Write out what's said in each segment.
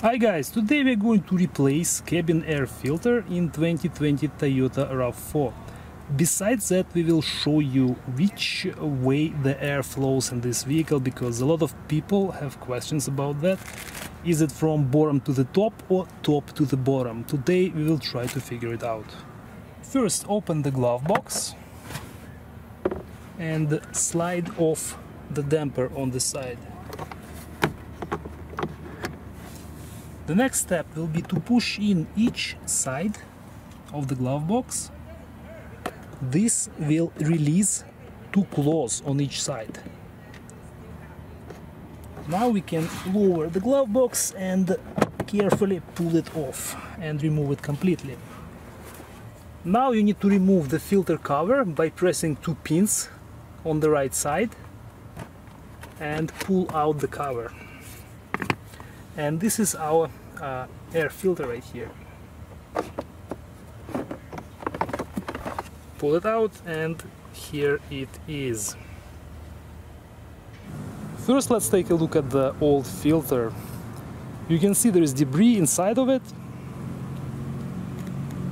Hi guys, today we are going to replace cabin air filter in 2020 Toyota RAV4. Besides that, we will show you which way the air flows in this vehicle, because a lot of people have questions about that. Is it from bottom to the top or top to the bottom? Today we will try to figure it out. First, open the glove box and slide off the damper on the side. The next step will be to push in each side of the glove box. This will release two claws on each side. Now we can lower the glove box and carefully pull it off and remove it completely. Now you need to remove the filter cover by pressing two pins on the right side and pull out the cover. And this is our air filter right here. Pull it out, and here it is. First, let's take a look at the old filter. You can see there is debris inside of it,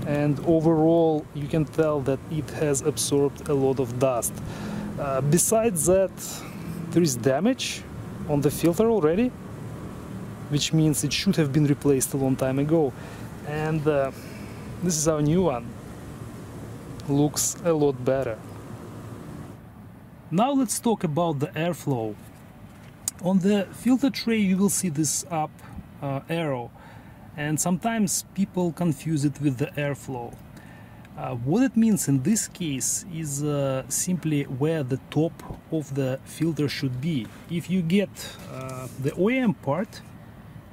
and overall you can tell that it has absorbed a lot of dust. Besides that, there is damage on the filter already, which means it should have been replaced a long time ago. And this is our new one. Looks a lot better. Now let's talk about the airflow. On the filter tray you will see this up arrow, and sometimes people confuse it with the airflow. What it means in this case is simply where the top of the filter should be. If you get the OEM part,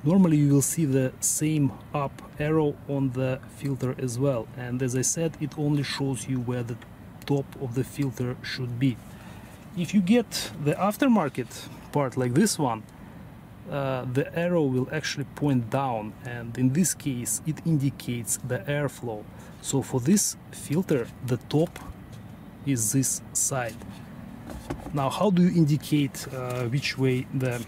normally you will see the same up arrow on the filter as well, and as I said, it only shows you where the top of the filter should be. If you get the aftermarket part like this one, the arrow will actually point down, and in this case it indicates the airflow. So for this filter the top is this side. Now how do you indicate which way the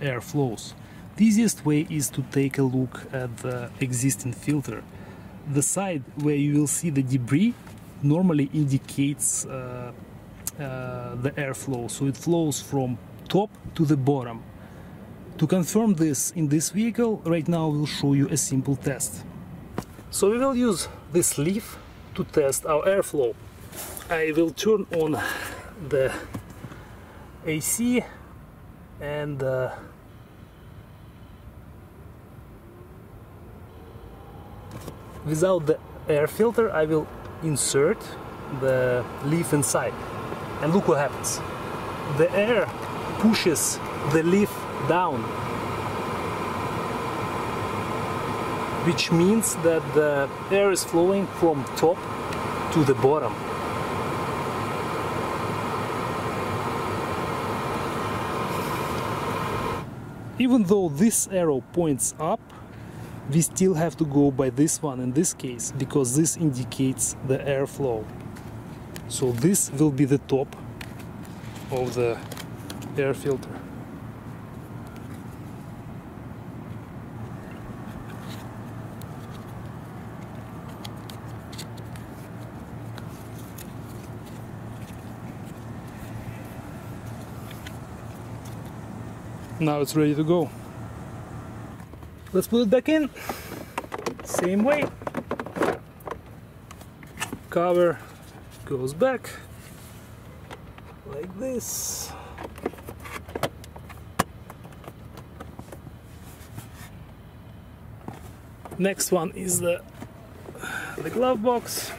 air flows? The easiest way is to take a look at the existing filter. The side where you will see the debris normally indicates the airflow, so it flows from top to the bottom. To confirm this in this vehicle, right now we'll show you a simple test. So we will use this leaf to test our airflow. I will turn on the AC and without the air filter, I will insert the leaf inside. And look what happens. The air pushes the leaf down, which means that the air is flowing from top to the bottom. Even though this arrow points up, we still have to go by this one in this case, because this indicates the airflow. So this will be the top of the air filter. Now it's ready to go. Let's put it back in, same way, cover goes back, like this. Next one is the glove box.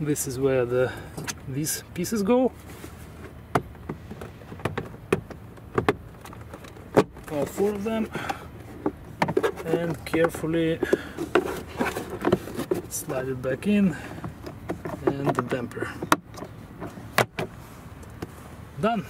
This is where these pieces go. All four of them. And carefully slide it back in, and the damper. Done!